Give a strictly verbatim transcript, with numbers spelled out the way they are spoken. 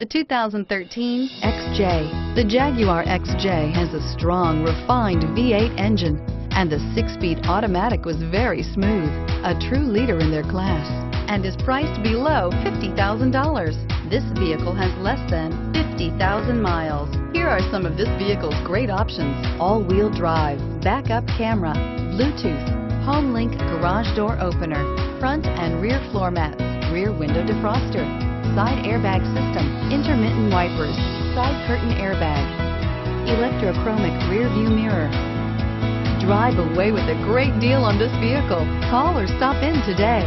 The two thousand thirteen X J. The Jaguar X J has a strong, refined V eight engine, and the six-speed automatic was very smooth, a true leader in their class, and is priced below fifty thousand dollars. This vehicle has less than fifty thousand miles. Here are some of this vehicle's great options: all-wheel drive, backup camera, Bluetooth, Home Link garage door opener, front and rear floor mats, rear window defroster, side airbag system, intermittent wipers, side curtain airbag, electrochromic rear view mirror. Drive away with a great deal on this vehicle. Call or stop in today.